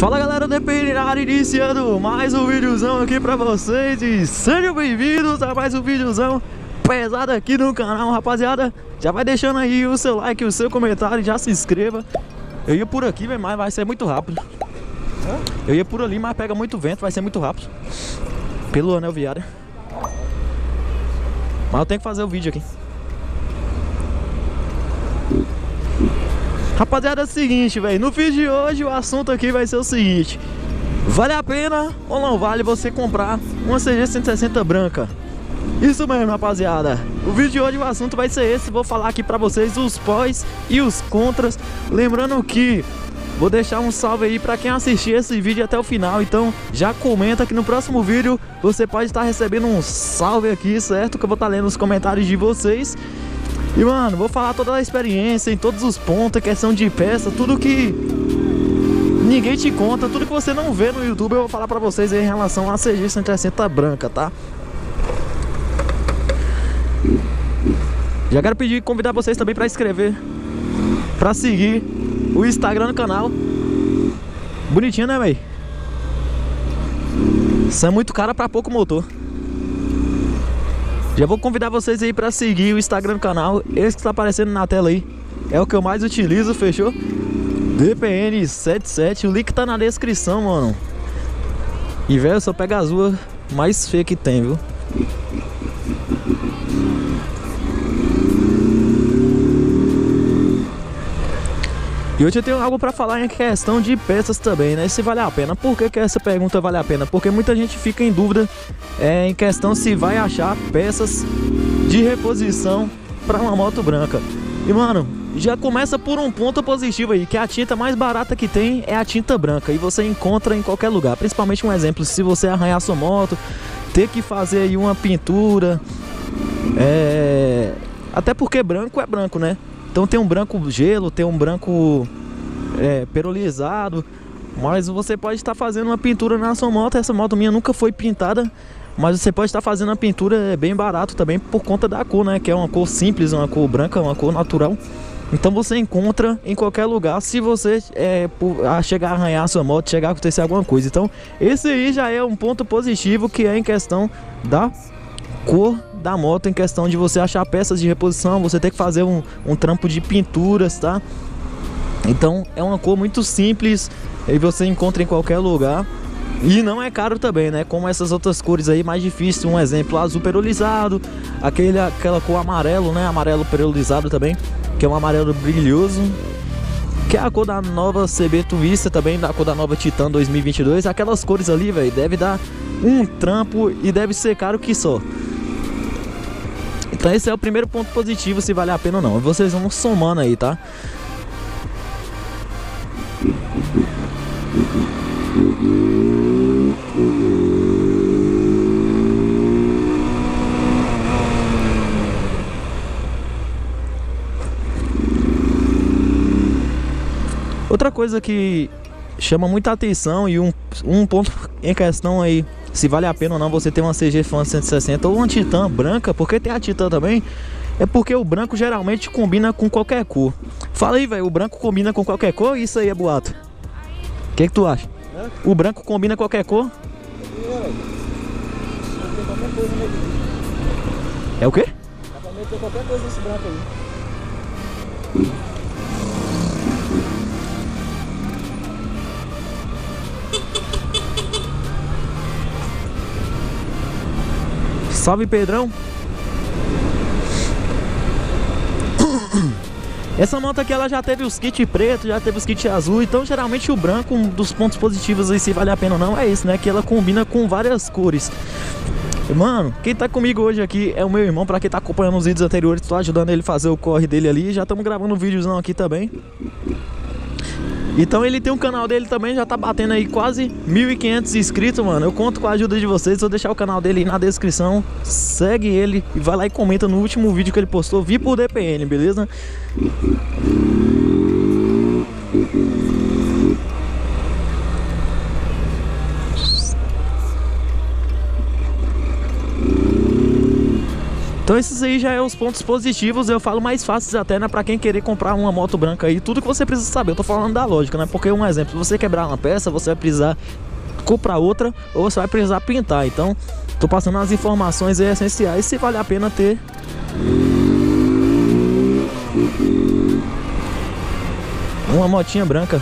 Fala galera do DPN na área, iniciando mais um videozão aqui pra vocês e sejam bem-vindos a mais um videozão pesado aqui no canal, rapaziada. Já vai deixando aí o seu like, o seu comentário, já se inscreva. Eu ia por aqui, mas vai ser muito rápido. Eu ia por ali, mas pega muito vento, vai ser muito rápido. Pelo anel viário. Mas eu tenho que fazer o vídeo aqui. Rapaziada, é o seguinte, velho, no vídeo de hoje o assunto aqui vai ser o seguinte: vale a pena ou não vale você comprar uma CG 160 branca? Isso mesmo, rapaziada. O vídeo de hoje o assunto vai ser esse. Vou falar aqui pra vocês os pós e os contras. Lembrando que vou deixar um salve aí pra quem assistir esse vídeo até o final. Então já comenta que no próximo vídeo você pode estar recebendo um salve aqui, certo? Que eu vou estar lendo os comentários de vocês. E mano, vou falar toda a experiência em todos os pontos, questão de peça, tudo que ninguém te conta, tudo que você não vê no YouTube, eu vou falar pra vocês aí em relação à CG 160 branca, tá? Já quero pedir, convidar vocês também pra inscrever, pra seguir o Instagram do canal. Bonitinho, né, véi? Isso é muito caro pra pouco motor. Já vou convidar vocês aí pra seguir o Instagram do canal. Esse que tá aparecendo na tela aí é o que eu mais utilizo, fechou? DPN77, o link tá na descrição, mano. E velho, só pega as ruas mais feias que tem, viu? E hoje eu tenho algo pra falar em questão de peças também, né? Se vale a pena. Por que essa pergunta vale a pena? Porque muita gente fica em dúvida em questão se vai achar peças de reposição pra uma moto branca. E mano, já começa por um ponto positivo aí, que a tinta mais barata que tem é a tinta branca. E você encontra em qualquer lugar. Principalmente um exemplo, se você arranhar sua moto, ter que fazer aí uma pintura. Até porque branco é branco, né? Então tem um branco gelo, tem um branco perolizado. Mas você pode estar fazendo uma pintura na sua moto. Essa moto minha nunca foi pintada, mas você pode estar fazendo uma pintura bem barato também por conta da cor, né? Que é uma cor simples, uma cor branca, uma cor natural. Então você encontra em qualquer lugar, se você chegar a arranhar a sua moto, chegar a acontecer alguma coisa. Então esse aí já é um ponto positivo, que é em questão da cor da moto, em questão de você achar peças de reposição, você tem que fazer um trampo de pinturas, tá? Então é uma cor muito simples e você encontra em qualquer lugar e não é caro também, né? Como essas outras cores aí mais difíceis, um exemplo, azul perolizado, aquela cor amarelo, né? Amarelo perolizado também, que é um amarelo brilhoso, que é a cor da nova CB Twister, também da cor da nova Titan 2022. Aquelas cores ali, velho, deve dar um trampo e deve ser caro que só. Então esse é o primeiro ponto positivo, se vale a pena ou não. Vocês vão somando aí, tá? Outra coisa que chama muita atenção e um ponto em questão aí, se vale a pena ou não você ter uma CG Fan 160 ou uma Titan branca, porque tem a Titan também, é porque o branco geralmente combina com qualquer cor. Fala aí, velho, o branco combina com qualquer cor? Isso aí é boato. O que tu acha? O branco combina qualquer cor? É o quê? Dá pra meter qualquer coisa nesse branco aí. Salve, Pedrão! Essa moto aqui ela já teve os kits preto, já teve os kits azul. Então geralmente o branco, um dos pontos positivos aí, se vale a pena ou não, é esse, né? Que ela combina com várias cores. Mano, quem tá comigo hoje aqui é o meu irmão. Pra quem tá acompanhando os vídeos anteriores, tô ajudando ele a fazer o corre dele ali. Já estamos gravando um videozão aqui também. Então ele tem um canal dele também, já tá batendo aí quase 1.500 inscritos, mano. Eu conto com a ajuda de vocês, vou deixar o canal dele aí na descrição. Segue ele e vai lá e comenta no último vídeo que ele postou, vi por DPN, beleza? Então esses aí já é os pontos positivos, eu falo mais fáceis até, né, pra quem querer comprar uma moto branca aí, tudo que você precisa saber. Eu tô falando da lógica, né, porque um exemplo, se você quebrar uma peça, você vai precisar comprar outra ou você vai precisar pintar. Então tô passando as informações aí essenciais, se vale a pena ter. Uma motinha branca.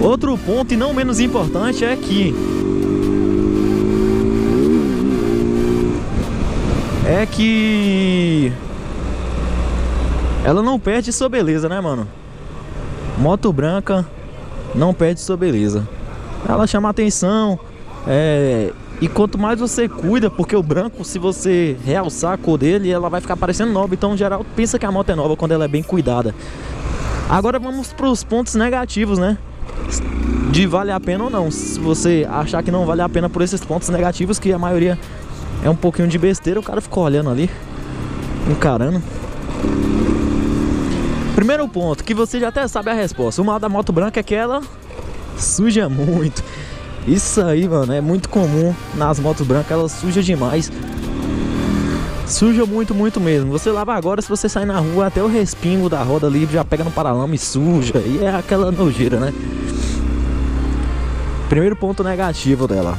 Outro ponto, e não menos importante, é que ela não perde sua beleza, né, mano? Moto branca não perde sua beleza. Ela chama atenção, e quanto mais você cuida, porque o branco, se você realçar a cor dele, ela vai ficar parecendo nova. Então, em geral, pensa que a moto é nova quando ela é bem cuidada. Agora vamos para os pontos negativos, né? De vale a pena ou não. Se você achar que não vale a pena por esses pontos negativos, que a maioria é um pouquinho de besteira, o cara ficou olhando ali, encarando. Primeiro ponto, que você já até sabe a resposta. O mal da moto branca é que ela suja muito. Isso aí, mano, é muito comum nas motos brancas, ela suja demais. Suja muito, muito mesmo. Você lava agora, se você sair na rua, até o respingo da roda ali já pega no paralama e suja. E é aquela nojeira, né? Primeiro ponto negativo dela.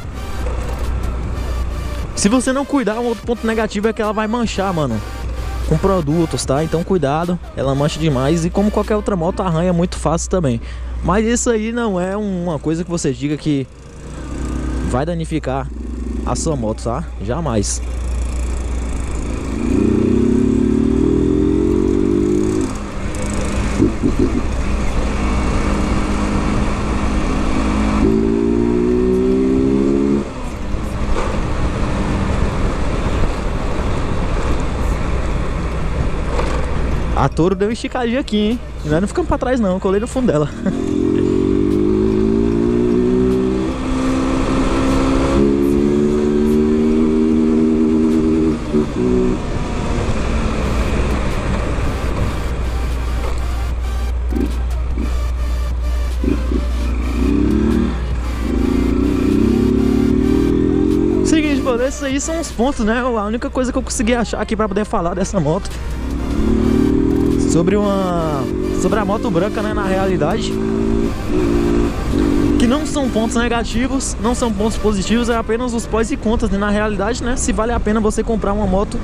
Se você não cuidar, um outro ponto negativo é que ela vai manchar, mano, com produtos, tá? Então cuidado, ela mancha demais e, como qualquer outra moto, arranha muito fácil também. Mas isso aí não é uma coisa que você diga que vai danificar a sua moto, tá? Jamais. A Toro deu uma esticadinha aqui, hein? Nós não ficamos pra trás não, eu colei no fundo dela. Seguinte, mano, esses aí são os pontos, né? A única coisa que eu consegui achar aqui pra poder falar dessa moto. Sobre a moto branca, né, na realidade, que não são pontos negativos, não são pontos positivos, é apenas os pós e contas, né, na realidade, né, se vale a pena você comprar uma moto,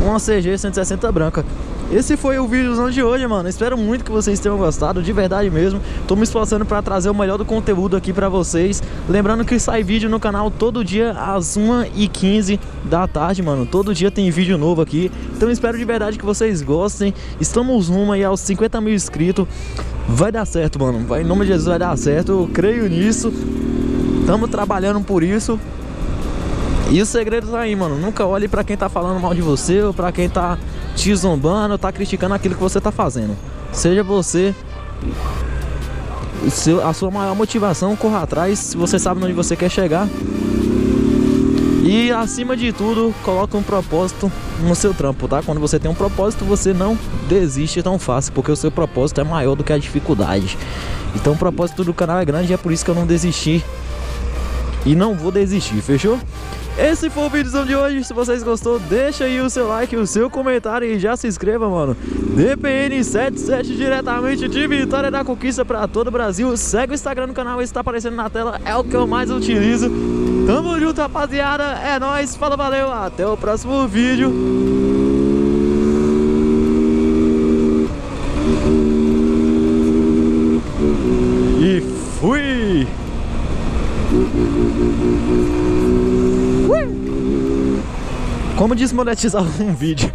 uma CG 160 branca. Esse foi o vídeozão de hoje, mano, espero muito que vocês tenham gostado, de verdade mesmo, tô me esforçando pra trazer o melhor do conteúdo aqui pra vocês, lembrando que sai vídeo no canal todo dia às 1h15 da tarde, mano, todo dia tem vídeo novo aqui, então espero de verdade que vocês gostem, estamos rumo aí aos 50 mil inscritos, vai dar certo, mano, vai, em nome de Jesus vai dar certo, eu creio nisso, estamos trabalhando por isso, e o segredo tá aí, mano, nunca olhe pra quem tá falando mal de você, ou pra quem tá te zombando, tá criticando aquilo que você tá fazendo, seja você a sua maior motivação, corra atrás, se você sabe onde você quer chegar. E acima de tudo, coloca um propósito no seu trampo, tá? Quando você tem um propósito, você não desiste tão fácil, porque o seu propósito é maior do que a dificuldade. Então o propósito do canal é grande e é por isso que eu não desisti. E não vou desistir, fechou? Esse foi o vídeo de hoje, se vocês gostou, deixa aí o seu like, o seu comentário e já se inscreva, mano. DPN77 diretamente de Vitória da Conquista pra todo o Brasil. Segue o Instagram do canal, esse tá aparecendo na tela, é o que eu mais utilizo. Tamo junto, rapaziada, é nóis, fala, valeu, até o próximo vídeo. Como desmonetizar um vídeo?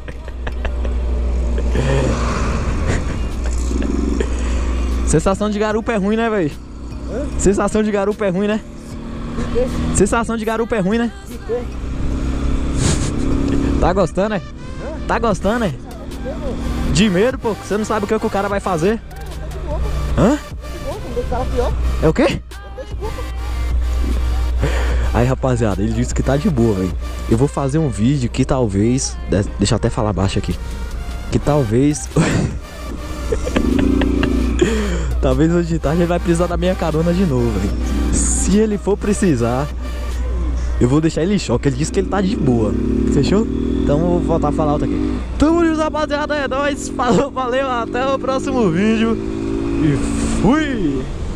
Sensação de garupa é ruim, né, velho? Sensação de garupa é ruim, né? Sensação de garupa é ruim, né? Tá gostando, né? Tá gostando, né? De medo, pô. Você não sabe o que o cara vai fazer? Hã? É o quê? Aí, rapaziada, ele disse que tá de boa, velho. Eu vou fazer um vídeo que talvez... Deixa eu até falar baixo aqui. Que talvez... talvez hoje de tarde ele vai precisar da minha carona de novo, velho. se ele for precisar, eu vou deixar ele em choque. Ele disse que ele tá de boa. Fechou? Então vou voltar a falar outra aqui. Tamo junto, rapaziada, é nóis. Falou, valeu, até o próximo vídeo. E fui!